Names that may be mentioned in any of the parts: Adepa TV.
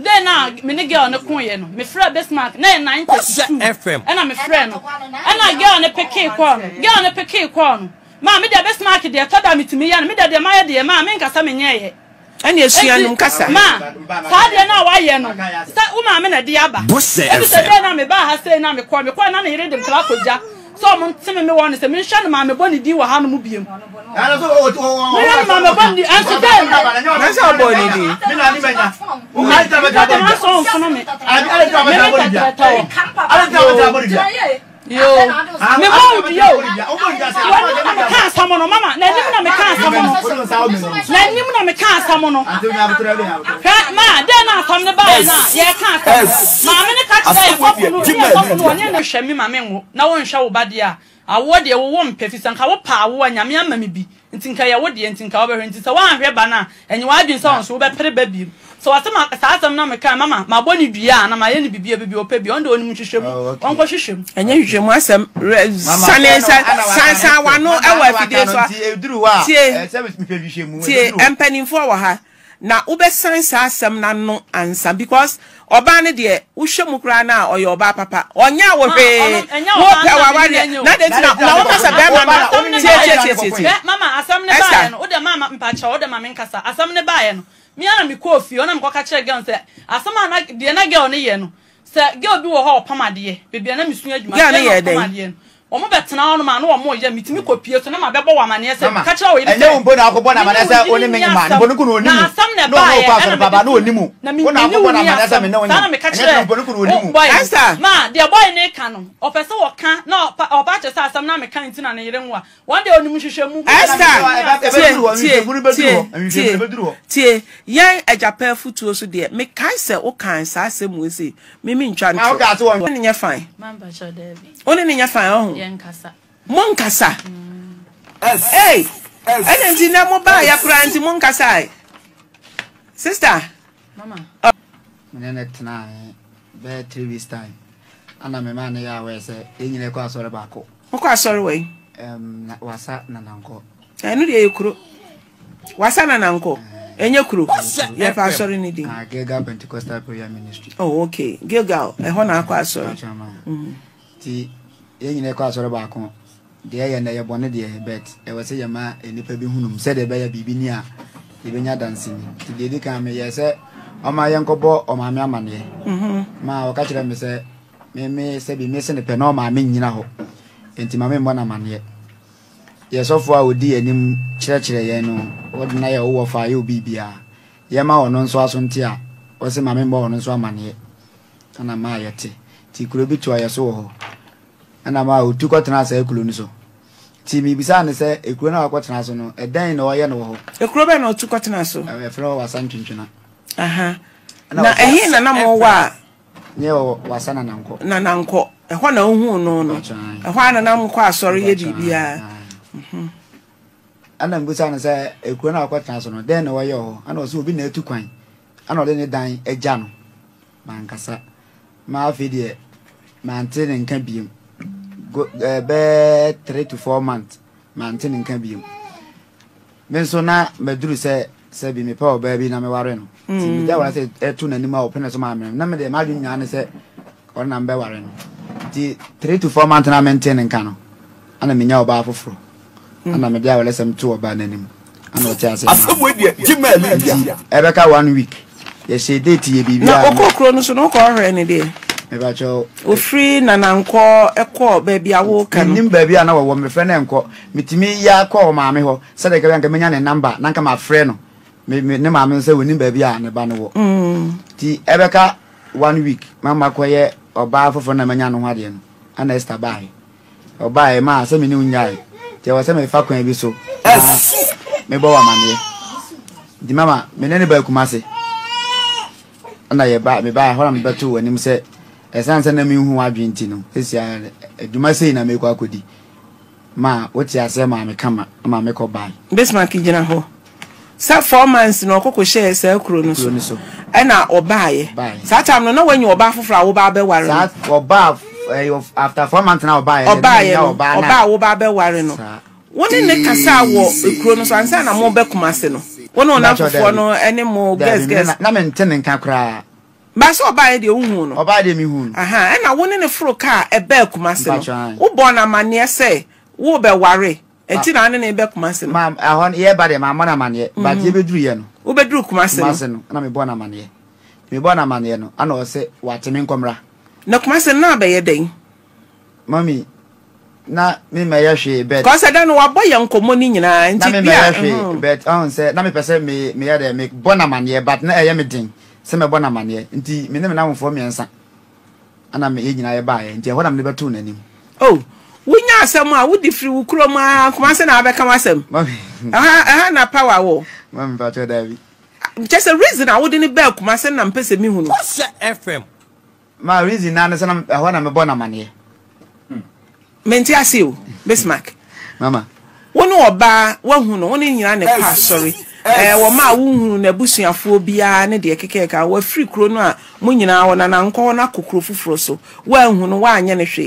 Then now, me girl on the coin, me friend best mark, 992. FM. And I'm a friend. And I girl on the picket corner, girl on the picket corner. Ma, me the best mark there. Toda me to me, and me the Maya there. Ma, me nkasa me nyaye. And yes, you are nkasa. Ma, how dey now why here no? Say, uma me na dey aba. Every day na me ba ha say na me call na here dem pla koja. So me timi me won say me hwe ma me boni di wa ha no mu biem. And so ma me boni and so dem. Na say boni di. Me na ni menya. O ka ita me ka boni. I yo, me won't yo. Can't summon mama. Me can't summon. Me can't summon. Ma, then I come the body now. Yeah, can't. Ma, me catch na won show badia. Awode wo wo mpefis anka wo pa wo anyame ama me bi. Ntinka ya wo de ntinka wo be hwe ntisa wan hwe bana. Enyi wa adwinso won so wo be pere ba bi. So asema asem na me kan mama ma boni dua na ma ye ni bibia bibi opa bi on de onim hwehwem. Onko hwehwem. Enye hwehwem asem sane san wano e wa fide so a. Eduru wa. Service me hwe hwehwem. Tie empanimfo wa ha. Na wo be san sa asem na no answer because oba ne de wohwemu kra na oyo oba papa onya wo hwe wo pawa wa na de ti na wo kasa be mama tie mama asem ne ba no wo de mama mpacha wo de mama nkasa asem ne ba ye no me ana me ko ofie ona me ko ka kire girl se asem ana de na girl ne ye no se girl bi wo ho opamade ye bebia na mesu adwuma se opamade ye omo betena ono ma na omo ye mitimi kopie so na ma bebo wa mane se ka kire wo ye ne wo bona ko bona mane se oni me nyima ne bonuku no oni mu no pa baba no oni mu ona ko bona mane se me no oni na me ka kire bonuku no oni mu ma de boy ne ka no opese wo ka na oba che se asem na me ka nti na ne yere nwa one day oni mu hwehwe mu tie yan ajapan futuo so de me kai se wo kan sa asem wo se me me ntwa no oni nya fine mamba cho david oni nya fine oh Yankasa. Monkasa. Yes. Hey. Yes. Ene mo ba ya kura nti monkasa. Sister. Mama. Nene tena be 3 weeks time. Ana me ma na ya we se enyine kwa asore ba ko. Mo kwa asore we. Na wasa na nanko. Enu de yekuro. Wasa na nanko. Enye kuro. Ye pa asore ni din. Gilgal Pentecostal Prayer Ministry. Oh okay. Gilgal e ho na kwa asore. Ti Yen yine kwa soro ba ko de ye na ye bone de bet e we se ye ma enipa bi hunum se de be ya bibi ni a de benya dance ni ti de di kan me ye se o ma ye nkobo o ma me amane ma o ka kire me se me se bi me se ne pe no ma me nyina ho enti ma me mbona amane ye so fo a odi enim kire kire ye no o de na ye wo fa ye obi bia ye ma ono nso aso nti a o se ma me mbona ono nso amane ana ma ye ti kuro bi to aye so ho ana ma o tu kwatena sa ekuro ni so ti mi bisa ne se ekuro na kwatena so no edan na o ye no ho ekuro be na o tu kwatena so e fere wa san twintwina aha na ehi na na mo wa nye o wasana na nanko e ho na ohun no no e ho ana na mo kwa asori ye bibia ana ngusa ne se ekuro na kwatena so no den na o ye ho ana o so obi na etu kwan ana o de ne dan eja no mankasa ma afi de ma ante ne nka biem go be 3 to 4 months maintaining can be men so na maduru se bi me pa o ba bi na me ware no ti mi da wara se e tu na ni ma o pene so ma me na me de ma dun nyane se o na mbe ware no ti 3 to 4 months na maintaining kan no ana me nya o ba afoforo ana me da wara se me tu o ba na nim ana o ti ase asemo die gmail e be ka 1 week ye se date ye bi na okokro no so no ko hore ne de Ebacho o free nananko ekọ baby awo kan nim baby ana wo me frɛ na nkɔ mitimi ya kɔ ma me hɔ sɛ de ka menya ne number na nka ma frɛ no me ne ma me sɛ wonim baby a ne ba no wo ti ebeka 1 week mama kɔyɛ ɔba afofo na menya no hwade no ana esta bai ɔba ma sɛ me ne unyae ti wɔ sɛ me fa kwan bi so me bɔ wa mane di mama me ne ba kumase ana ye ba me ba hɔ na me beto w'anim sɛ esanse na mihu adwenti no esia aduma sei na mekwa kodi ma woti ase ma me kama ma me ko bai basement gina ho sa 4 months no kokko share sa kuro no so na obaaye sa time no na wanyi oba fofra wo ba be ware sa oba after 4 months na obaaye oba wo ba be ware no woni ne kasa wo kuro no so ansa na mo be kumase no woni ona fofo no ene mo guess na me nten nka kra Basso by the wound, or by the moon. Aha, and I won in a fro car, a bell master. Who born a man near say, who be worry, and till I name back master. Ma'am, I want here by the mamma man yet, but you be dream. Who be drunk master, and I'm a born a man here. Me born a man here, and I'll say, what an incomra. No master now by a day. Mommy, na me may she bet. Cause I don't know what boy uncle money in a bet. I say, Nammy percent me either make bonaman here, but not a yamiting. Some a bonaman here, and tea, me never know for me and son. And I'm eating I buy, and dear, what I'm never tuning him. Oh, we now someone would if you crow my master, I become myself. Mommy, I had a power war. Mammy, but your daddy. Just a reason I wouldn't bell, my son, and piss me. What's the FM? My reason, I want a bonaman here. Mentia seal, Miss Mac. Mamma, one or bar, one who no one in your pass, sorry. My wound, a bushing of phobia, and a dear cake, were free crona, mooning hour and an uncle, and a cockroach frosso. Well, who no one yanish.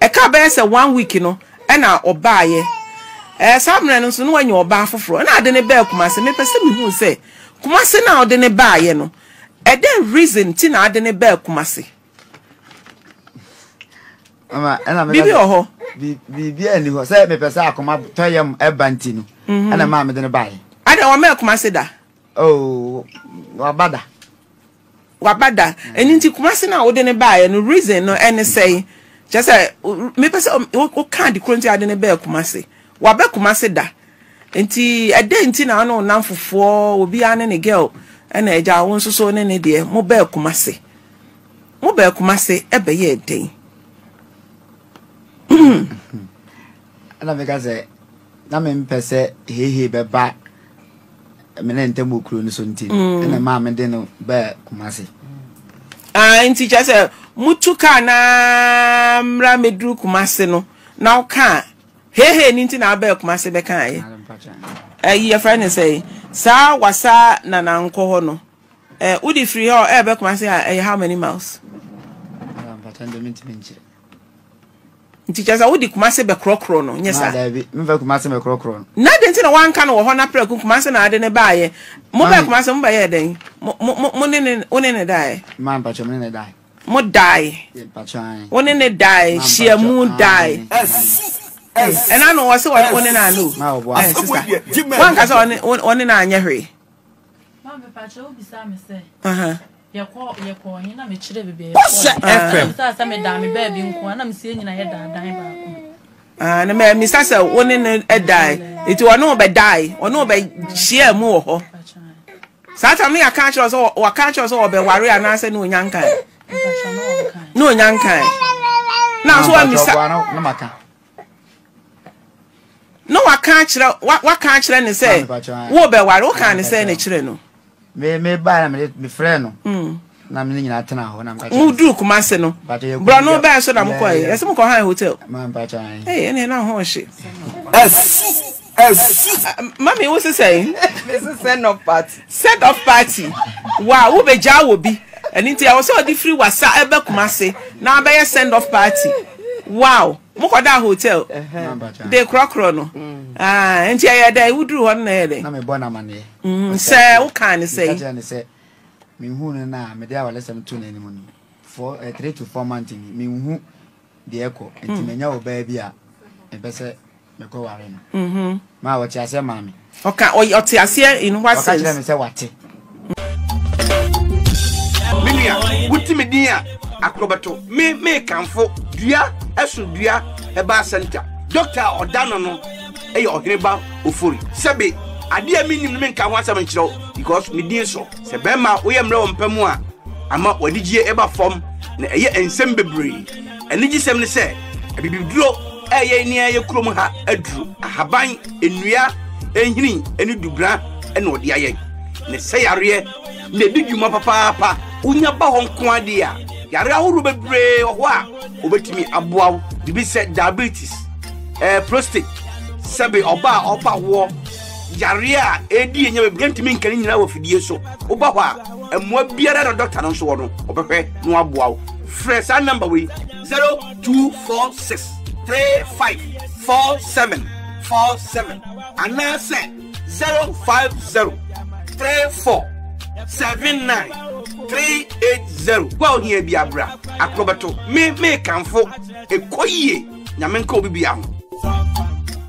A cabbass a 1 week, you know, and I or buy a submarine, no one your bar for, and I didn't bell, Kumas, and a person who say, Kumasi now didn't buy, you know. A then reason, Tina, I didn't bell, Kumasi. Mama, and I'm a be any who said me pesa akoma toyam ebantinu ana ma me de ne bae ada wa me Kumasi da oh wabada eni nti Kumasi na wo de ne bae no reason no ene say just say me pesa o kan de kronti ade ne bae Kumasi wa be Kumasi da enti ade nti na no nan fofo obi ane ne girl ena eja won soso ne ne de mo bae Kumasi e be ye den. Ana me gaze na me mpese hehe be ba me na ntem okru no so ntin na ma me de no ba Kumasi nti cha se mutuka na mra medru Kumasi no na o ka hehe ni ntin na ba Kumasi be kan aye your friend say sa wasa na na nko ho no udi free ho e be Kumasi how many miles teachers, I would Kumasi be crocro no. Yes, sir. Move Kumasi be crocro. Now, then, the one can or honor prayer Kumasi na adene baye. Move Kumasi mbaye den. Mo ne die. Man, but you ne die. Mo die. Yeah, but you. One ne die. She a moon die. Yes. And I know what's what one na no. Ma obo. Sister. One can say one na anyehwe. Man, but you be say me say. Yako, you know, me chile baby. What's that? Mr. me da me baby unko, na me see nyina ye da dan ba. Ah, na me Mr. say woni ne edai. It won no be die, won no be share mu ho. Satan me akacho so, wa akacho so be ware anase no nyankan. No nyankan. Na so wa Mr. na maka. No wa kanchira, wa kanchira ne say. Wo be ware, wo kan ne say ne chire no. Me ba me friend no na me nyina tena ho na me ka mudu Kumasi no bro no ba so na mko e se mko ha hotel man ba chan eh ene na ho she as mommy what is saying this is send off party wow wo be ja wo bi eni ntia wo se odi free wasa e be Kumasi na ba ye send off party wow mko da hotel man ba chan de krokro no enti ya da iwudru ho na ele na me bo na mane say what can say me hu na me dia wala sem to na nimu 3 to 4 months me hu de eko enti me nya oba bia e pese me ko ware no ma wo ti ase ma me oka o ti ase in what sense oka ti me say wate minia wuti me din a akrobato me kanfo dua esu dua e ba center doctor odano no Hey, Okreba Ofori. Sebe, adi amini mimi nkawa saba nchiro because midin so. Sebe ma oyemre ompemu a ama wadijie eba form na eye ensem bebre. Eniji sem ne se, ebibiduro eye ni eye krom ha adru. Ahaban enua enhini eni dubra ene odi aye. Ne se yare ne didwuma papa unya ba ho nko ade a. Yare ahoro bebre ho a obetimi aboa bibi se diabetes, prostate Sabi oba wo yaria edi enye bebrenti min kan nyina wo fidie so oba ho a emwa biara na doctor no so wo no obehwe no aboa wo fresh number we 0246354747 ana se 0503479 380. Go here be a bra. Akrobato. Me kanfo. Ekoye. Nyamenko obi bia.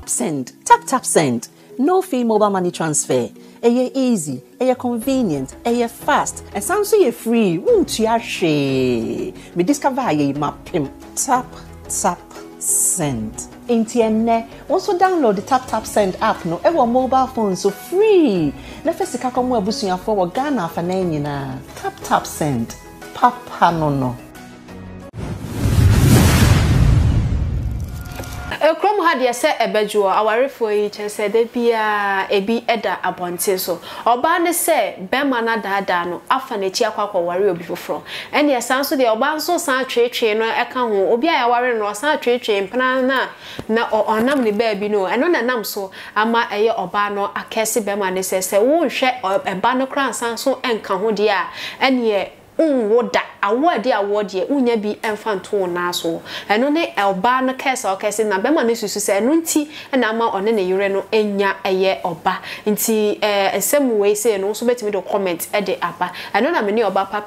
Send. Tap send. No fee mobile money transfer. Eye easy, eye convenient, eye fast, and Samsung ye free. Won't you share? Me discover ye map pimp. Tap send. Intienne also download the Taptap Send app no ewa mobile phone so free na fesika komo abusuya fo wo Ghana afana nyina Taptap Send papa no Ekrom ha de se ebejuo awarefo yi chese de bia ebi eda abonte so oba ne se bema na daada no afa ne chi akwakwa ware obi foforo ene esan so de oba nso san twetwe no eka ho obi a ware no san twetwe mpana na onam ne ba bi no eno na nam so ama eye oba no akese bema ne se wo hwe eba no kran san so enka ho de a ene woda award ye unya bi emfanto na so eno ne elba no kesa o kesa na be ma ne susu se eno nti na ma one ne yure no enya eye oba nti esemu we se eno so betimi do comment e de aba eno na me ne oba pa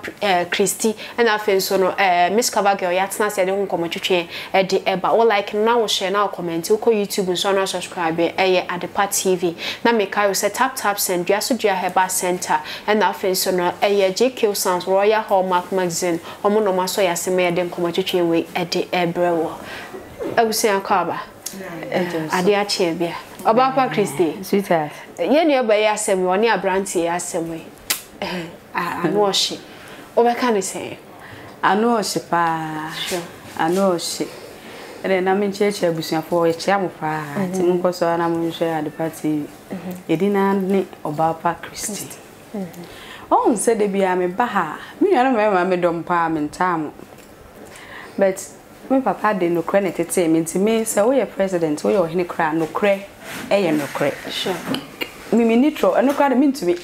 Christy na afen so no Miss Cover Girl ya tena se de hun komo twetwe e de eba o like na wo share na wo comment wo YouTube so na subscribe eye Adepa TV na me kai wo se Taptap Send Diasodua Herbal Center na afen so no eye JK Sounds Royal Hallmark magazine omo no maso ya sema de nkomotwetwe we e de ebrewo abusi akaba ade a che bia oba pa Christy sweetheart ye ne oba ya sema woni abrantie ya sema anoshi oba kan se anoshi pa sure anoshi ere na mincheche abusuafo ye chia mo pa ti nkoso na mo hwe Adepa TV edina ne oba pa Christy Oh, said the be me baha. Me, I don't remember me don't palm time. But my papa did no credit at him into me, so we are president, we are any cry, no cray, a no cray. Sure. Mimi neutral, and no cry mean to me.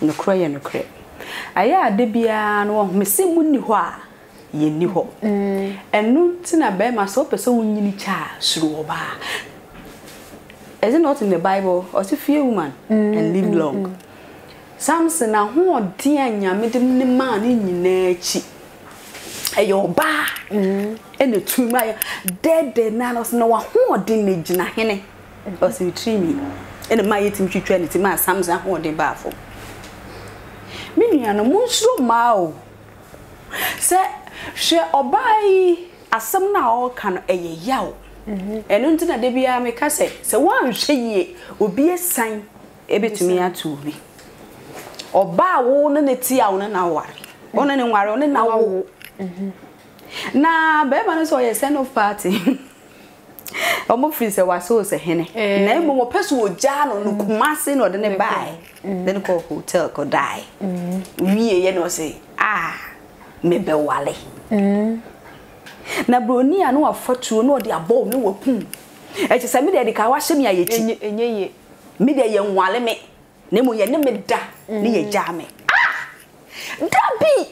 No cry and no cray. I are the be an one missing munihua, ye knew hope. And no tina bear myself so winning child, Sruba. Is it not in the Bible or to fear woman and live long? Samson, now who are dear me the man in nature? A your bar and the two my dead, nanos no one who are dinage in a henny or so me. And my eating to train it in my Samson or the baffle. Minion, a moon so mau. Sir, share or buy as some now can a yow. And until the baby I make us say, so one she will be a sign a bit to me at 2 weeks. Or bow on a tea on an hour. On an hour, on an hour. Now, Bevan saw a send off party. Almost freezer was so a henny. Name more person would jar or look massin or then buy. Then call hotel could die. We, you know, say, ah, maybe Wally. Now, Bruni, I know a fortune or the above no poon. I just admit that the Kawashimia and ye, me the young Wally me. Nemo ye ne me da ni ye jame. Ah! Dabi!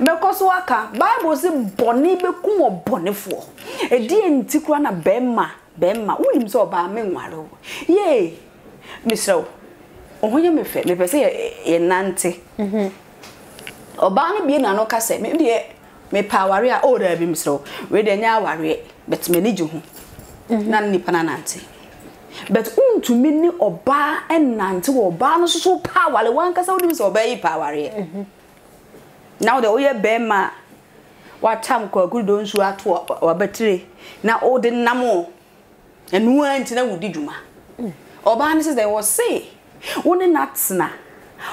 Mekoswaka, Bible se boni be kumo bonefo. E di enti kwa na bema. Unim so ba me nwaro. Ye. Misro. Ohonye me fe, me pese ye nante. Oba ne bi na no ka se, me de me pa ware a o da bi misro. We de nya ware, but me ni ju ho. Na ni pa na nante. But to me or bar and nanty or barn so power, one can only obey power. Now the old bema what time called good don't you at or battery now all the namo and went in a woody juma. Or barn says they will say, One not sna,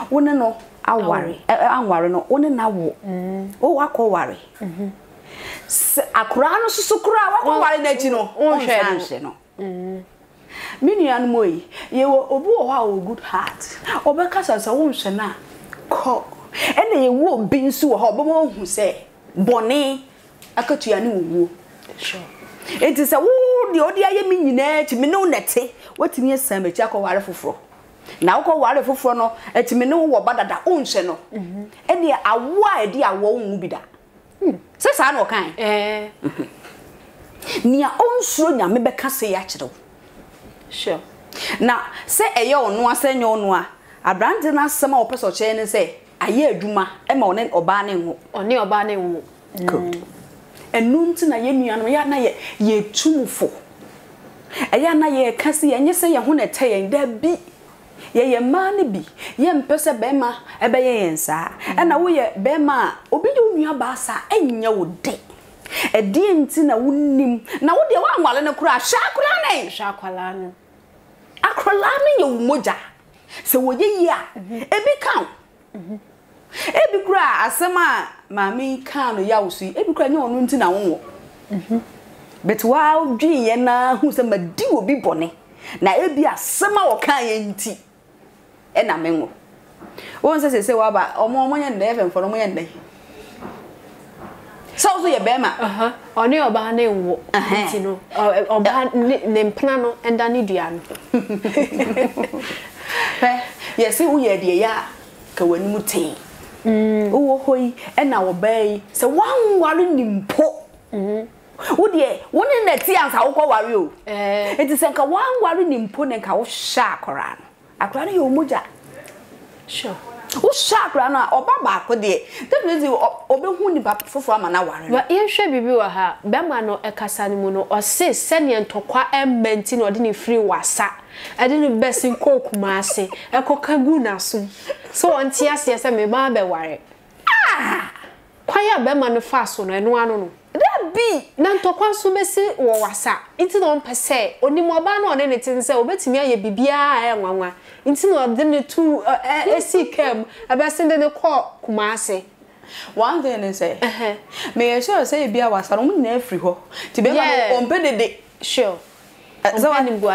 one no, I worry, I worry no, one now. Oh, I call worry. A crown so cry, what you know, oh, Minian Moy, you were a boy, good heart. Or because as a woman, shana, cock, and they won't be so hobble who say, Bonnie, I cut you a new woo. Sure. It is a woo, the old I mean, to me no netty, what in your sandwich, I call waterful. Now call waterful for no, and to me no what but that own channel. And they are why dear won't be that. Says I no kind. Near own sooner, maybe can't say actual. Sure. Now, say a yo no, I say no, no. I brand in us some opus or chain and say, aye aduma e ma one oba ne nwo good enum ti na ye nuano ya na ye ye tumfo eya na ye ka se ye se ye ho na te ye da bi ye ma ne bi ye mpese be ma e be ye yensa e na wo ye be ma obi du nua ba sa enya wo de e de enti na wonnim na wo de wa anwale ne kura sha kwala ne akwala ne ye umoja se wo ye ya e bi kan ebi kura asema mami kan no ya wosi ebi kura nyo no nti na wo but wa odwi ye na hu se madi obi bone na ebi asema wo kan ye nti e na menwo won se wa ba omo nya na even for omo nya na so so ye be ma oni oba na enwo nti no oba ne mpna no enda ni dua no yes who ye de ya ka wanimu te wo hoyi e na wo bai se wanwaru nimpo wo de wo ne na ti ansa wo kwari o enti se nka wanwaru nimpo ne nka wo sha akora no akora ne yo moja sure wo sha akora no oba ba ko de definitely obehu ni ba fofo ama na ware wa ye hwe bibi wa ha be ma no e kasa ni mu no o se se ne ntokwa embenti no de ne free wasa I didn't best in coke, Marcy. A cockaguna soon. So on Tias, yes, I may barber worry. Ah! Quiet beman of fason and one. That be none to one so messy or wassa. Into non per se, only more ban on anything, so bet me a bibia and one. Into not then two a sea came, a best in the court, Marcy. One thing and say, may I sure say be our salon every ho to be on Benedict, sure. So I go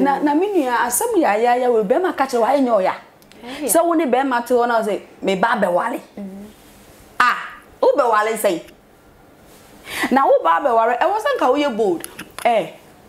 na menua asem ya ya we be ma kache wa enyo ya so woni be ma to na say me ba be wale ah u be wale say na u ba be wale e wosan ka wo bold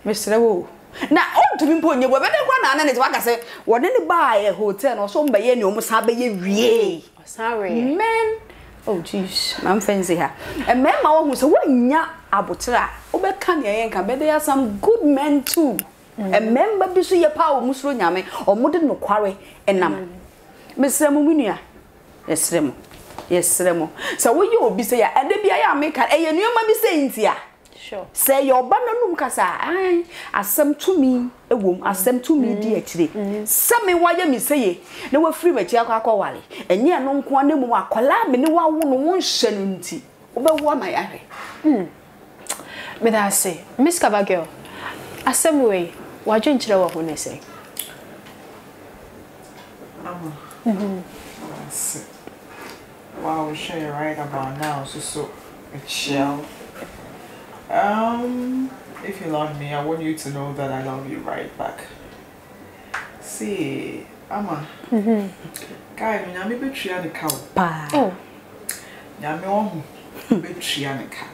Mr. Wo na o to mpo nye bo be de kwa na na ne wa ka say wo ne ba e hotel no so mba ye ne o musa be ye wie sorry men oh jeez I'm fancy her and men ma wo so wo nya abotira obeka ne yenka be there some good men too a member bisu ye pa o musro nyame o mode no kware enam mesremu minua yesremu so wo ye obi say ya ade bia ya make e ye nuoma bi say ntia sure say your ba nanum kasa ai asem to me ewom asem to me di akire same wa ye mi say na wa free machi akwa wale enye no nko anemu akola me ne wa wo no won hye nti obewo amayahe me da say Miss Cavagirl asemwe wa dwenkyere wa hone say wow share right about now so it's chill if you love me I want you to know that I love you right back see ama kai mi na me betria ne ka pa oh na me wo betria ne ka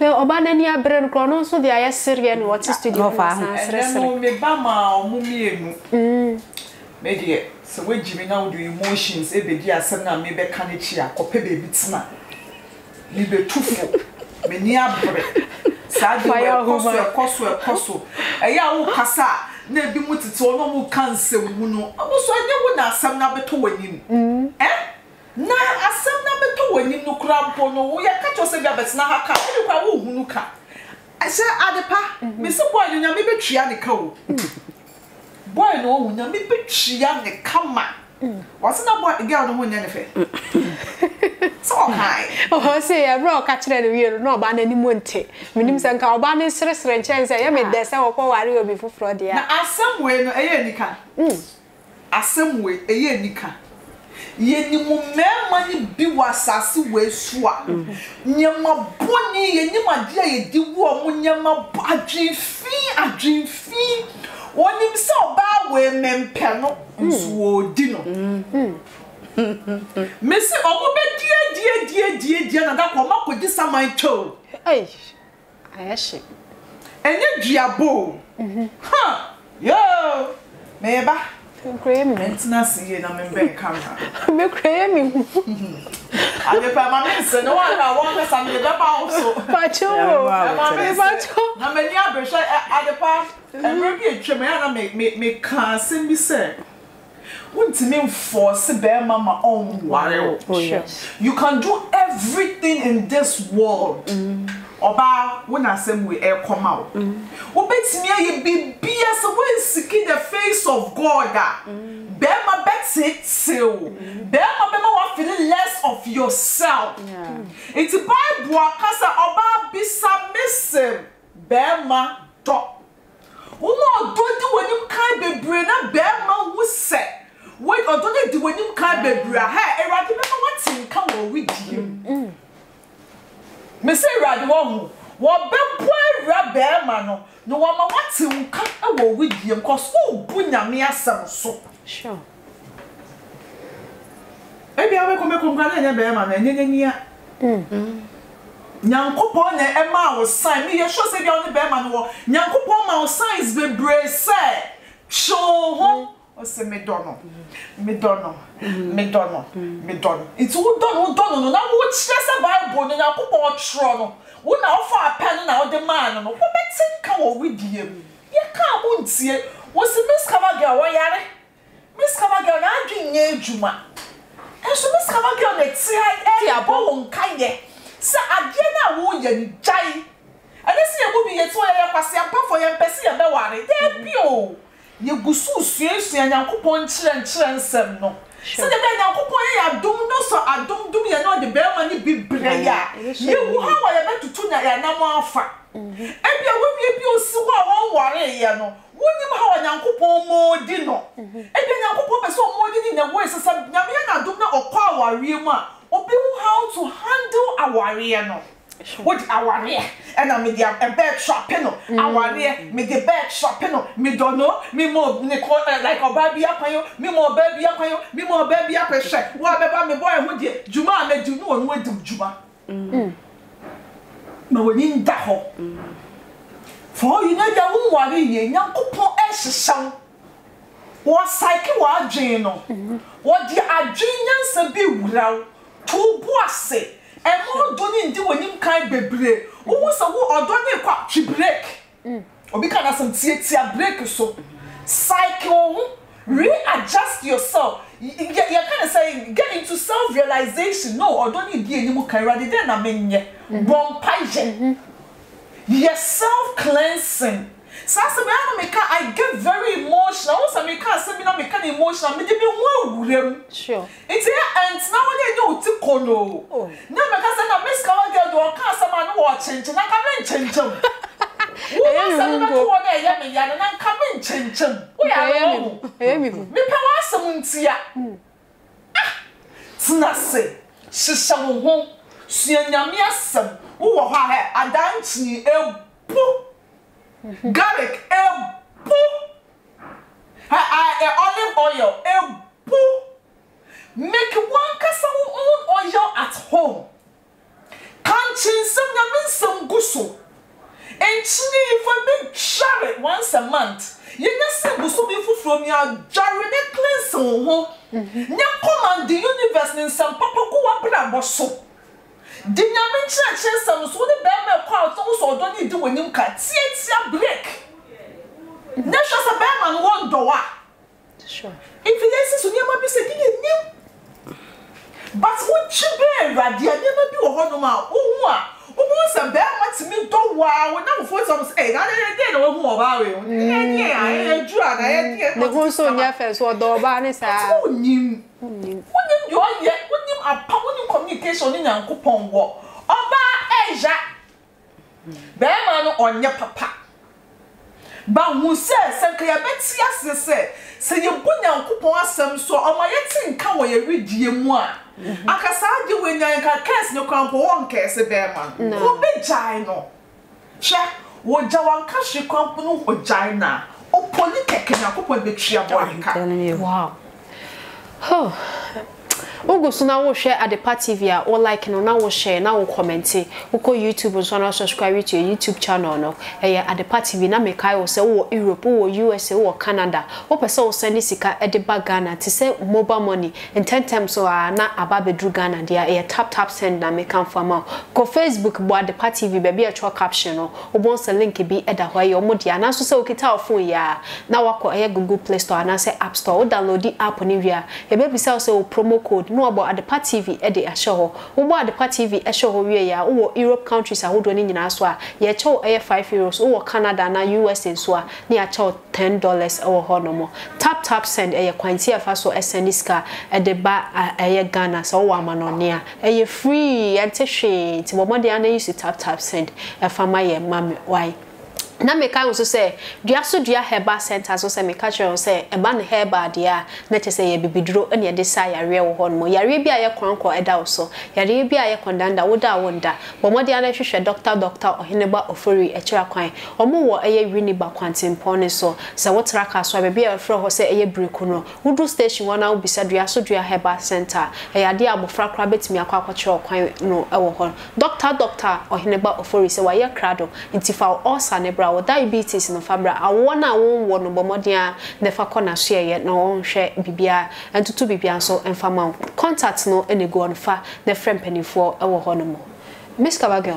Obania bread crono, so the IS Syrian watches to go for us. Maybe so. When Jimmy now do emotions, a baby, a son, and maybe canichia or baby bitsma. You be too full. Mania bread. Sad fire, hover, cosso, a cosso. A yao cassa, never be to no more cancer. I was so I never would not him. Eh? Na asam na beto wanim no kura mpo no wo ya kacho se gabet na haka wo kwa wo hunu ka ase adepa me so boy no nyame betria ne ka wo boy no wo nyame betria ne kama what's na boy girl no nya ne fe so high oh say ya bro ka kire ne wiero no ba na ni monte minim se nka oba ne sresre nche se ya me de se wo kwa wari obi fufro de na asam we no eye nika asam we eye nika Ye ni mu mani bi wasasi we soa nyama boni ye ni madia ye diwo mu nyama adwin fi woni se oba we mempe no nsuo di no me se omo be die na da ko makodi saman cho eh ayashi enye diabo ha yo meba maintenance here, I'm in bed camera. Me creamy. And if I'm a miss, no one I want us under the also. But you, I'm a yabbish at the path and make me, sir. You can do everything in this world. Oba, when I say we air come out, you be BS when seeking the face of God. Bema bets it so. Bema feeling less of yourself. It's by Boakasa Oba be submissive. Bema talk. Uno don't do when you can't be brainer. Bema will say. Wait, or don't do when you can't be brainer. Hey, I remember what thing come with you. Miss Radwoman, what Bempoy Rabberman, no one wants him come away with you, because who bunya me as some so. Sure. Maybe I will come a companion Berman and Nina. Yankupon and Emma was signed. Me, you should say the only Berman war. Yankupon was signs be brace. Show home. Ose medono, medono, medono, medono. It's who done. Now what stress about Bible? Now who bought throne? Who now for a pen? Now the man. Who makes him come with him? You can't won't see. What's the Miss Kamaga? Why are Miss Kamaga? Now doing your juma. And so Miss Kamaga next year, I go on Kanye. So again, I won't enjoy. And this year will be a 2 year pass. I'm proud for you. Percy and the one. They're pure. You go so serious and Yankupon children, no. So the men Yankupon, I don't know, so I don't do me another the bell money be player. You how I bet to tuna and no more fat. And there will be a pure sewer on worry, you know. Wouldn't how a Yankupon more dinner. And then Yankupon so more in the ways as a Namiana do not or power, Rima, or be how to handle our Riano. What our rear and I media a bed shop penal. Our rear me the bed shop penal. Me don't know me more like a baby up on you, me more baby up on you, me more baby up a shack. What about me boy with you? Juma made you know and went to Juma. No, we need that hope. For you know, that won't worry you, young couple as some. What psyche was Jane? What the Adrians be without two boise. And more don't do when you can't be brave. Almost a war or don't quack to break. Or because some theatre break so. Psycho, readjust yourself. You're kind of saying get into self realization. No, or don't you be any more carried than I mean, bomb pigeon. Yourself cleansing. So I get very emotional. Once I make a seminar, make an emotional, maybe one. Sure. It's here and now they know to colo. Oh, no, because I miss Cowgirl or Casaman watching, and I come in change them. And I come in change them. We are me. Me power someone here. Ah, Snassy, she's someone who, she and Yamiasam, who are her, and dancing a book. Garlic, a poo. Olive oil, a poo. Make one castle own oil at home. Can't you some gusso? And sneeze for big charret once a month. You never gusso before from your jarring a cleanse on home. Now command the universe in some papa go up and so. Did not mention a chance some sort of bell crowd also don't need to win him cut. See, it's a break. That's just a bell and one door. Sure. If it is to never be said, but what you bear, Radia, never do a honor. Oh, what's a bell? What's me? Don't wow. When I'm for some say, I didn't know more about you. I had a drug. I had the whole so near first or door banis. I told you. Wouldn't you all yet? A pound communication in a coupon war. Oba Asia Berman on your papa. But who says, and Cleabets, yes, say, say you put down coupon some so on my tin can we read you one. I can say you when I can cast no crumple one case a Berman. Who be Gino? Check what Jawan cash your company for Gina or Polytech and a couple of the tree of one. Wow. Oh. Ogo so now share Adepa TV or like no now will share now comment it. Uko YouTube so now subscribe to your YouTube channel no. Eh Adepa TV na make I say wo Europe wo USA wo Canada. Wo person wo send sika e de ba Ghana ti say mobile money in 10 times so na aba bedru Ghana dia eh tap send na make am fama. Ko Facebook bo Adepa TV be a cho caption no. Obon se link bi e da ho ye omodia na so say okita ofun ya. Na wako eh Google Play Store na say App Store wo download the app ni via. E be bi say wo promo code no about Adepa TV e de ehye ho wo Adepa TV ehye ho wie ya wo Europe countries ahodo ni nyina so a ye cho eh €5 wo Canada na USA so a ni a cho $10 wo ho no mo tap send eh quantity afa so send ska e de ba eh Ghana so wo amanone a eh free ante hwe ti momo de ana use tap send e fa ma ye ma why na meka also say dia so dia herba center so say meka chere say e ba ne herba dia na che say ye bibiduro ene de say yare wo ho no yare bia ye kwankwo eda so yare bia ye kondanda woda bomodi ana hwehwe doctor ohineba ofori e chira kwan omo wo eye winiba kwantempon so say wotraka so be bia fro ho say eye break no wudu station wana obisa dia so dia herba center e ade abofra kra betimi akwa kwachiro kwan no e wo ho doctor ohineba ofori say wa ye krado ntifa osa ne diabetes no fabra awona wonwo no bomodia ne fa kona so ye na won hwe bibia entutu bibia so emfa ma contact no enego on fa ne friend penifo e wo hono mo Miss Kabagel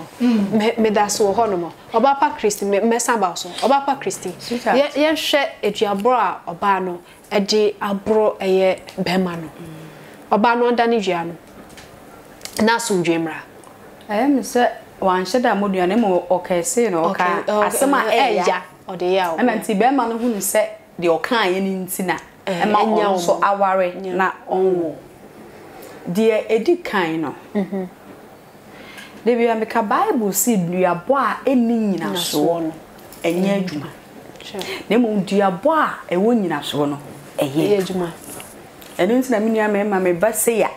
me that's wo hono mo oba pa Christy me samba so oba pa Christy ye hwe eduabro a oba no e di abro eye bema no oba no ndani dua no na sumdwemra me se wan sheda modua mo okese no oka asema eja odeya o na ntibe ma no hunu se de oka ye ni ntina e ma nya so aware na onwo de edi kan no de bi ameka bible si duabo a eni nyina so no enye adwuma na mo duabo a ewo nyina so no eye adwuma eno ntina me nua me ma me ba se ya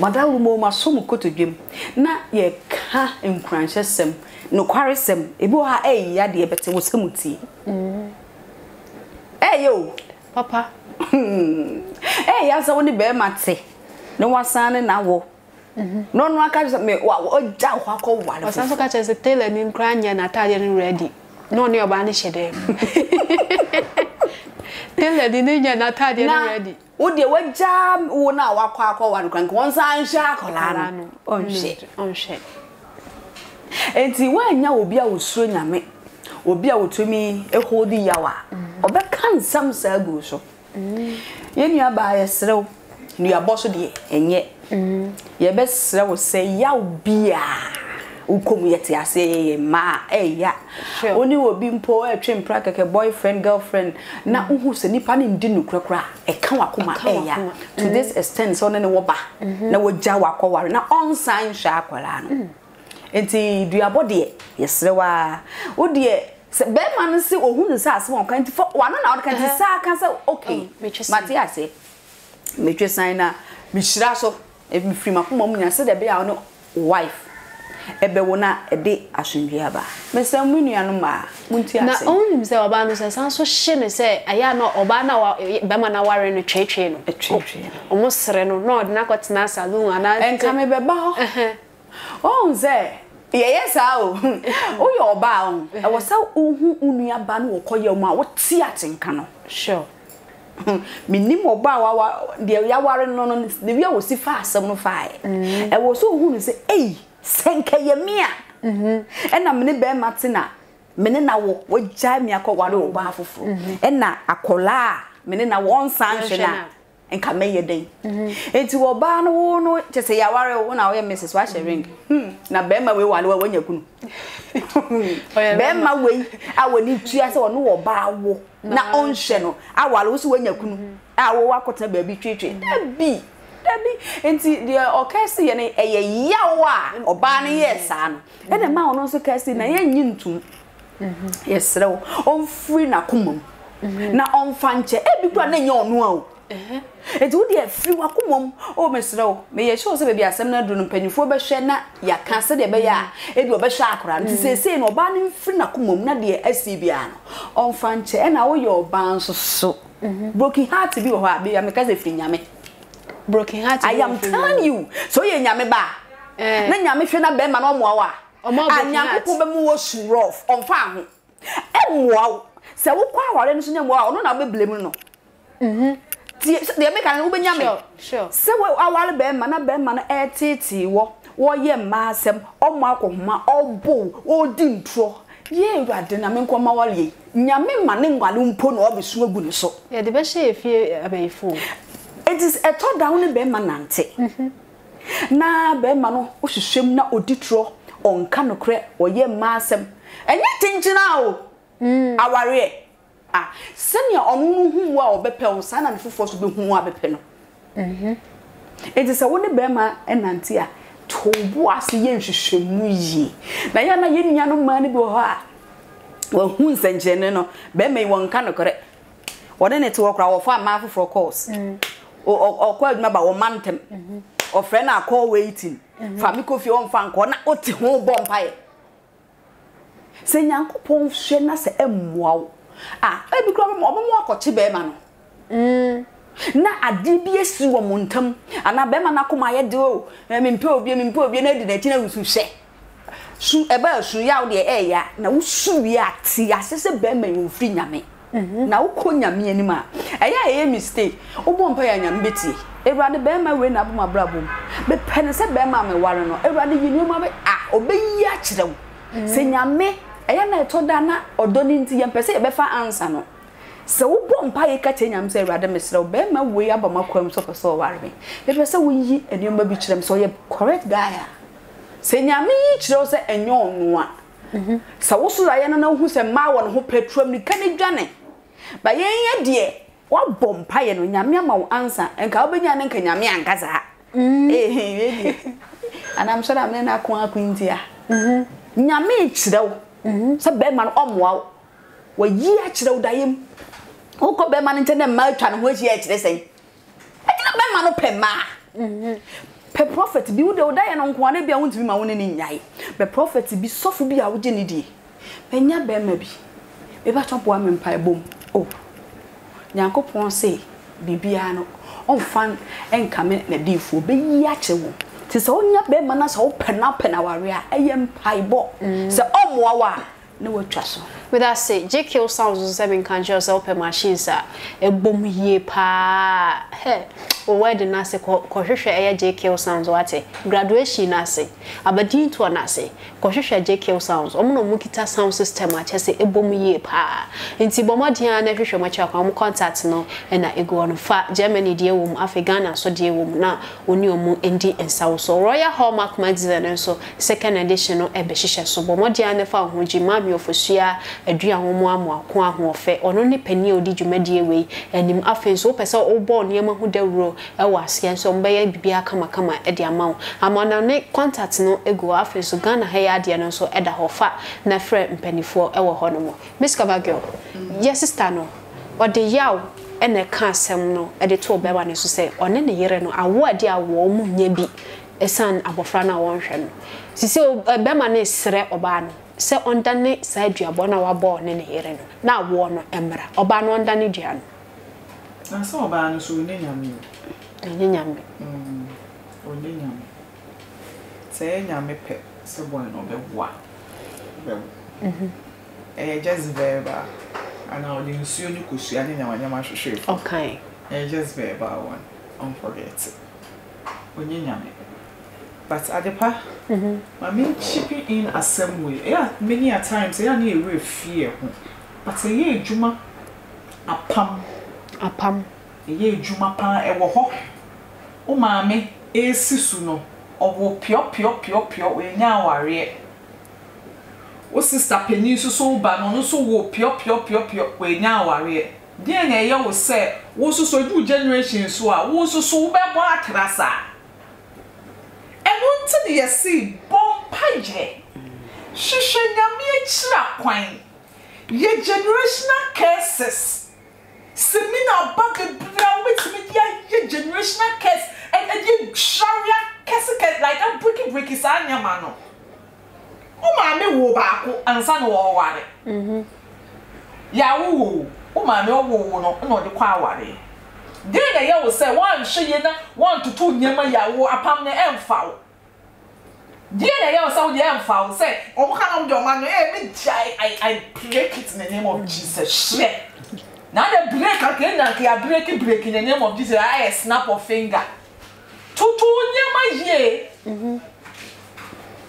madalu mo ma so mu kotodwem na ye ha enkranchesem no kwaresem ebi wo ha eya de ebete wo semuti eyo papa eya so woni be mate no wasane na wo no no aka me wo ja wo akowale wasanso ka chese tailor ni nkranya na tailor ni ready no ne oba ni shede tailor ni na tailor ni ready Udi waja wo na wakwa akwa nkranka wonsan sha akola no on shit Enti wanya obi a osuro nyame obi a wotumi ehodi yawa obeka nsam sa go so ye nua ba ye serew nua boso de enye ye be serew se yaw bia ukomu yete ase ma eya oni obi mpo atwem prakeke boyfriend girlfriend na uhu se nipa ne ndi nukrokra e kan wakoma eya to this extent so ne wo ba na wo gya wakoware na onsan hwa akwara no Enti duabo de yesrewa wo de be man se ohunu se asem onkan ti fo wana na onkan ti sa kan se okay matia se metwe san na mishira so e mi frima kuma mu nya se de be a no wife ebe wona e de asundwe aba me se mu nua no ma muntia se na only se oba no se san so hye ne se aya no oba na be man na ware no twetwe no omo sere no na odina kwatena salon ana enka me be ba ho Oh, Zay, yes, I'll. Oh, your bow. I was so unia ban will call your ma what theatre canoe. Sure. Minimo bow, dear Yawaran, no, the real was fast, some fire. I was so who is a Senka Yamia. And I'm in a bear matina. Menina would jive me a cowado baffle. And now a cola, menina one sunshine. And come a day. It's your barn, no, just say, I worry one hour, Mrs. Washering. Now, Bemma will wallow when you could. Bemma way, I will need cheers or no bow. Now, on channel, I wallows when you could. I will walk with a baby treated. That be, and see the orchestra and a yawa or barney, yes, son. And a man also casting a yen too. Yes, so on free na kumum. Now on fancy, everyone in your no. It would be a free wakumum, oh, Miss Row. May I show some baby a seminar dun penny for Bashana, ya cancer de Baya, it will be shakra, and say no banning frinakumum, not dear SCBiano. On Fanche, and all your bounce so. Broken heart to be a happy, I'm a cousin of Finyame. broken heart. I am telling you. So you nyame ba. Na nyame hwe na be ma no moawa. Anyame ko be mu wo surof onfa ho. E moawo. Se wo kwa aware no so nyamoawo no na be blame no. Mhm. They make an open yammer. Sure. So, I want a bear man, air tea, war, ye massam, or Malcolm, or bull, or dim tro. Yea, but then I mean, come our ye. Yamin, my name, Balloon Pon, or be so good. So, yeah, the best if you are a fool. It is a top down a bear manante. Na bear mano, who should shame not or ditro, on canocre, or ye massam, and yet thinking now. I worry. Ah, senior on whom wow bepel, son and full force to be whom are bepel. It is a only bema and Nantia. Toboas yen shimuji. Diana yen yano money boha. Well, who's and general, bema one canoe correct. Or then it's walk our farm mouth for course. Or called my bow mountain. Or friend are call waiting. Famico fion fan corner or the whole bomb pie. Say Uncle Pong Shenas M. Wow. Ah, I be growing more walk or man. Na a DBS womuntum, and a bemana come my do, and improve your native who say. Soon a bell, so yaw the air, now soon yak, see, I says a bemay will free me. Now conya me any ma. Aye, mistake. Oh, bumpire and bitty. A rather bema win up my brabble. But penance a bema, my warren, or rather you knew my ah, obey yach them. Say, yammy. Ayana todana or doninti yam per se befa answer no. So bomb pie catching yam say rather Miss Obama way up on my crumbs of a soul warming. It was a wee and you may be chillem so ye correct guy. Say yammy chose and yon one. So also I know who's a maw who petrum the canny journey. But ye dear, what bomb pie and yammy answer and Calbinian and Kenyammy and Gaza. And I'm sure I'm in a queen dear. Yammy though. So Bedman Omwow. Well, ye actually owe him. Who could Bedman intend a merch and which yet they say? I did not Bedman Opema. Per prophet be would die and uncle one be owned to be my own in yai. Per prophet be soft be our genity. Penya bear maybe. Ever chop one empire boom. Oh, Yanko Pon say, Bibiano, on fan and come in a deal for be ye actual. Tis all your bed manners open up in our rear, a yam pie ball. So, oh, wawa, no trust. With us, say, JQ sounds of 7 countries open machines, a boom ye pa. Hey, or where the Nassau Coshisha air JQ sounds what a graduation Nassau, Aberdeen to a Nassau, Coshisha JQ sounds, Omono Mukita sound system, I say, a boom ye pa. In Tibomadia, and every show much of our contacts no, and I go on fat Germany, dear woman, Afghana, so dear woman now, on your moon, Indy and South. So Royal Hallmark magazine and so second edition of Ebeshisha, so Bomadia and the found who Jimamio for Sia. Adria homo amwa kwa ho fe ono ne pani odi dwumadie we anim afen so pesa wo bo niam ho dawro e wase so mbaye bibia kama e de amawo amona ne contact no ego afen so Ghana ha ya de no so e da hofa na frɛ mpanifo e wo ho no mo Miss Kabagio yes sister no odi yaw ene ka asem no e de to obeba ne so se one ne yere no awo ade awo mu nya bi esan abofra na won hwe no sisi obema ne srɛ oba no se ondane sa duabo na wabo ne here no na wo no emra oba no ondane duano na so oba no so ne nyame onye nyame se nyame pe se boy no be wa just verba ana odin sio ni kusia ne nyama nyama hwehwe okay just verba one unforgettable onye nyame. But Adepa, I mean, chipping in a same way. Yeah, many a times, I need a real fear. But a year Juma, a pam, a year Juma pan, a woho. Oh, mammy, a sisuno, or pure, we now are yet. Oh, sister Penny, so bad, no, so woe, pure, we now are yet. Then a young say, oh, so 2 generations, so I was so bad, what rasa. Until you see bomb page, she shall not be a trap wine. Your generational curses. Semina bucket brown with me, your generational curse, and you sharia curse like a bricky sanya mano. Oh, mammy, woo back, and son woo worry. Yahoo, oh, mammy, woo no, the choir worry. Dina ya will say one shayena 1 to 2 nyama ya wo apam ne emfa. Dina ya saw the emfa say, oh can't your man, I break it in the name of Jesus. Now they break again and they are breaking in the name of Jesus. I snap of finger. Tutu nyama ye.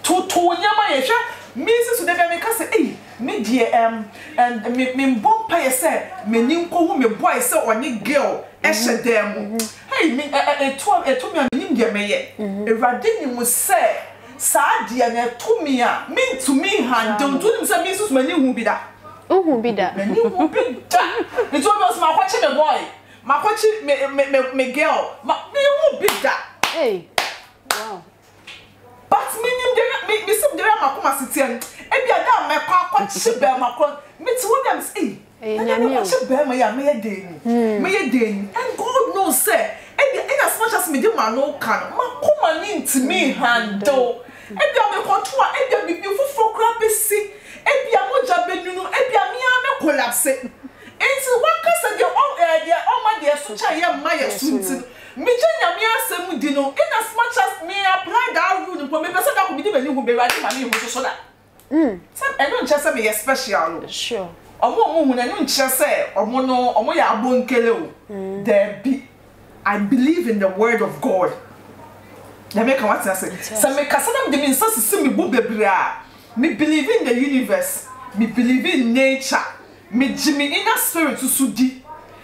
Tutu nyama ye. Mrs. Udevemika say, hey, me dear, and me bumpire say, me ninko me boy say or ni girl, esha dem. Hey, me a two me nim dear me ye. A radini must say, Sadia ne two me a mean to me hand. Don't do them say Mrs. Mani who be that. Who be that? Mani who be that? It's almost my watching the boy, my watching me girl, my me who be that. Hey, wow. But meaning there, me some there are my city and be a damn my meets them say, and God knows, sir. And as much as me do my no can, my in to me handle. And there control, and be beautiful for crappy sea, and be a moja bedroom, and be a collapse. And so what can say all my dear such a young Maya Swinton. Mijanya mi asemu dino in as much as me apply that rule for me person that could be when you be ready mama you so that some I don't just say special sure omo hu na no nche say omo ya abonkele o there be I believe in the word of God let me come what I say some me kasadam de me so sisi me bo bebra me believe in the universe me believe in nature me jimi inner spirit to sudi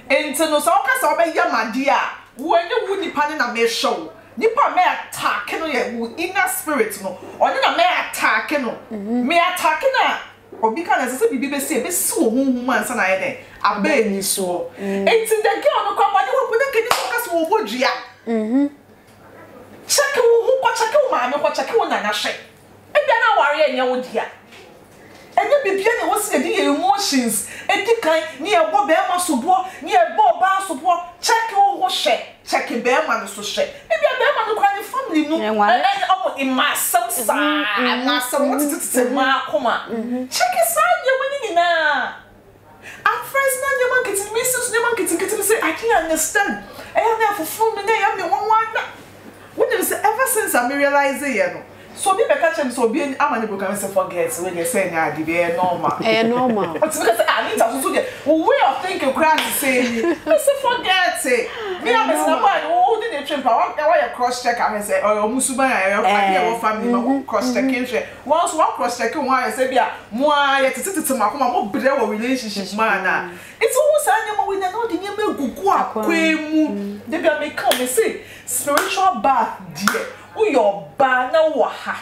entino so ka so be yamadia when you would depend on a show, Nipper may attack inner spirit, no, or then attack, no, may attack, or because I be so woman's and I beg you so. It's in the girl, no company will put a kid's focus. Check who watch a woman, watch a woman, and then I worry and you and the piano was the emotions, and decline near Bobama support, near Boba support, check your wash, check your bearman to shake. Maybe a bearman who can family no one in my son, and my son wants to my coma. Check his side, you're winning in a. At first, now your man gets misses, no one gets say, I can't understand. I am there for food, and I am the one one. What is ever since I realized it? So be catch him so being amanibo can say forget when they say na dey normal. Eh normal. But because I need to get way of thinking crazy say me say forget it. Me am say na boy who dey train power why you cross check am say or musuban ya your family ma cross check him. Once one cross check one say bia mo ya tititi makoma mo brew our relationship man na. It's who say anyam we na no dey nyam egugu akwemu. Dey bia me come me say spiritual bath there. Your ba na waha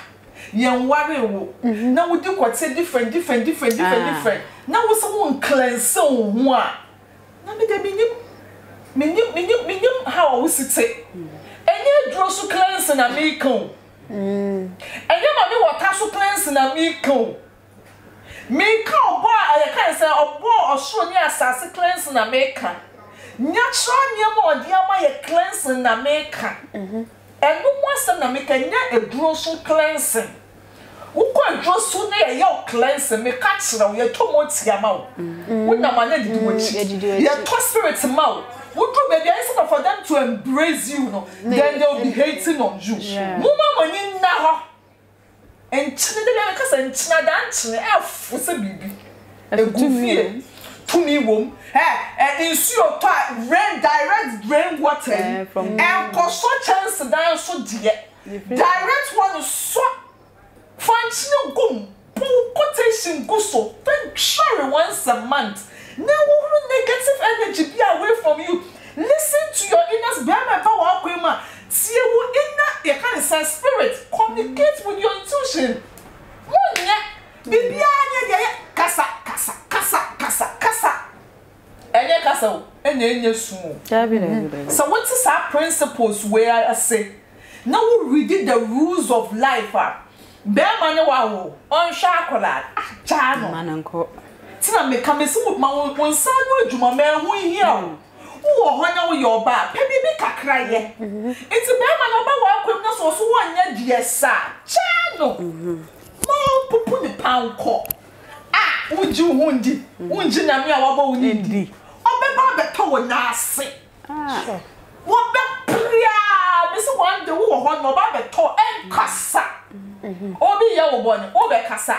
yan ware wo na we do kwat say different na we so cleanse ho a na me de minim how we sit enye dro so cleanse na me kan enye ma me water so cleanse na me kan bo a kan say obo osoro ni asase cleanse na me kan natural ni ma odi ama ye cleanse na me kan and no more some na make a dross cleansing. Who can dross so near your cleansing? Me catch now your 2 months yamau. Who na manage do it? Your prosperous mouth. Who probably instead of for them to embrace you, no, then they'll be hating on you. Mama money na ho. And chine de na kasa chine dan chine f se bibi. E gufie. Tumi womb. Eh, ensure rain direct rainwater and chance down so dear. Direct one so functional gum, poor quotation gusso, then surely once a month. Now, negative energy be away from you. Listen to your inner bear power, Grandma. See who inner kind of spirit communicate with your intuition. Bibiana kasa. Any castle, and any soon. So, what's our principles where I say? Now we read the rules of life. Bear manual on chocolate, child, man, uncle. Tina may come and see what my own son would do, my man, who here. Who honor your back, baby, make a cry. It's a bear man about what quickness was one yet, yes, sir. Channel. More put the pound call. Ah, would you wound it? Would you know me? I won't need thee. Obey the tower, nasty. Sure. What the prayer? This one, the woman, no baby, to end casa. Obi ya ubone, obe casa.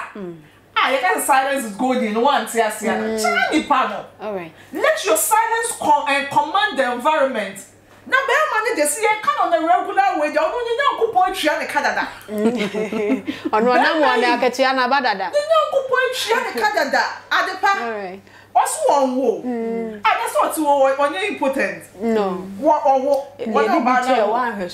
Ah, you guys' silence is golden. One, see, see. All right. Let your silence come and command the environment. Now, bear money, they see you can on a regular way. They only know who poetry and Canada. On one I get you another. They know who poetry and Canada. Adepa. What's one woe? And that's what you are impotent. No. What about one her?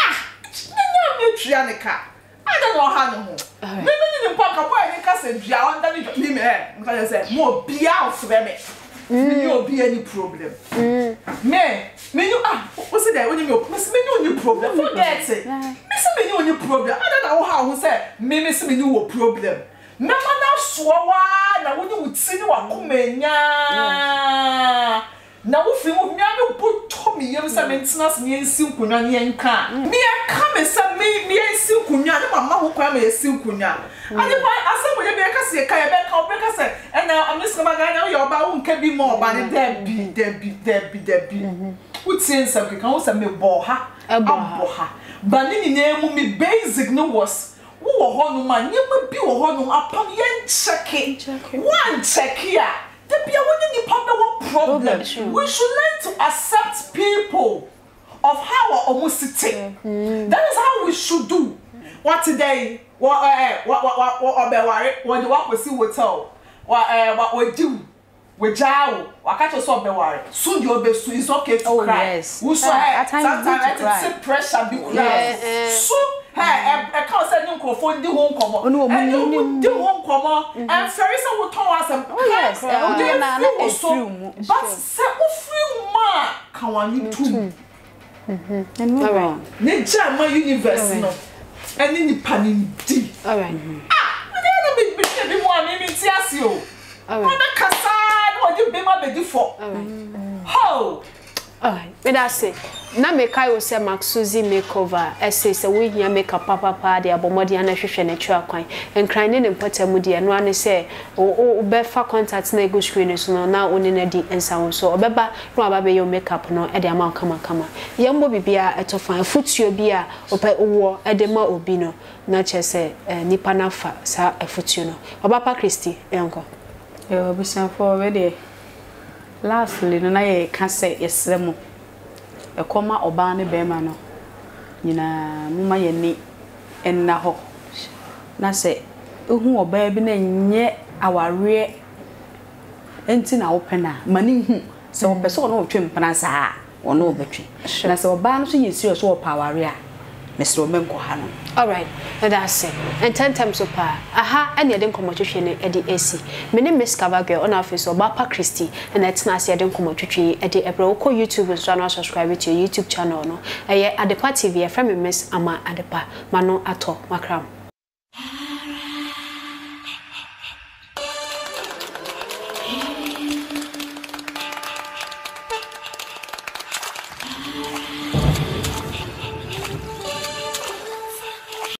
Ah, they know Nutrianica. I don't know how to move. Maybe in the pocket, why they cast and drown that it be there. Because I said, more be out for me. You'll be any problem. Me, you ah, what's it there? When you miss me, no new problem. Forget it. Miss me, no new problem. I don't know how to say, miss me, no problem. Never now swallow. Now, when you would see no woman, now if you move me, I will put Tommy, you some maintenance near Silkunan car. Me, I come and some me and Silkunan, my mom will come and Silkunan. And if I assemble the Becassi, Kayabeck, Becassi, and now I'm Mr. Magana, your bound can be more, but there be. What sense of the council may boha, a boha. But in the name me basic no was. Who are honor man, you would be a honor upon yen checking. One check here. Problem. We should learn to accept people of how we're almost sitting. That is how we should do. What today? What we see we tell. What we do. We jaw. What catch us up beware. Soon you'll be soon. It's okay to cry. Yes. We saw sometimes I take pressure because so. I can't send you phone the home come and you do home come and Sarissa will tell us and yes, but free ma can one too. And all right, nature my universe, no, and in the panning deep. All right, ah, we don't be more. Maybe it's yes, you. All right, the Cassan, what you be my baby for? How? Alright, but that's it. Now make I will say Max Susie makeover. I say so we here make a papa the abomodiana shusha natural coin and crying in potemudi and one say oh befa contacts na go screen is no now only nedi and so so obeba no ababe your makeup no e de amount kama. Yambo bibia etofan futuo bia opa owo e de ma obi no na che say nipa na fa sa efutuo no. Obapa Christy enko. E obusan for we dey. Lastly, I can say yes, Remo. A comma or barney bearman. You know, Mumma, your knee and Naho. Nase, who are baby and yet our rear entin our penna, money so person of chimpanza or no between. And so, Barney is your so power rear, Mr. Mencohan. All right, and that's it. And 10 times of power. Aha, and you didn't come to Shane at the AC. My name is Cavagirl on office or Bapa Christy, and that's Nancy. I don't come to Tree at the Ebro YouTube and so subscribe to your YouTube channel. No, Adepa TV, a friend, Miss Ama Adepa, Mano Ato, Macram.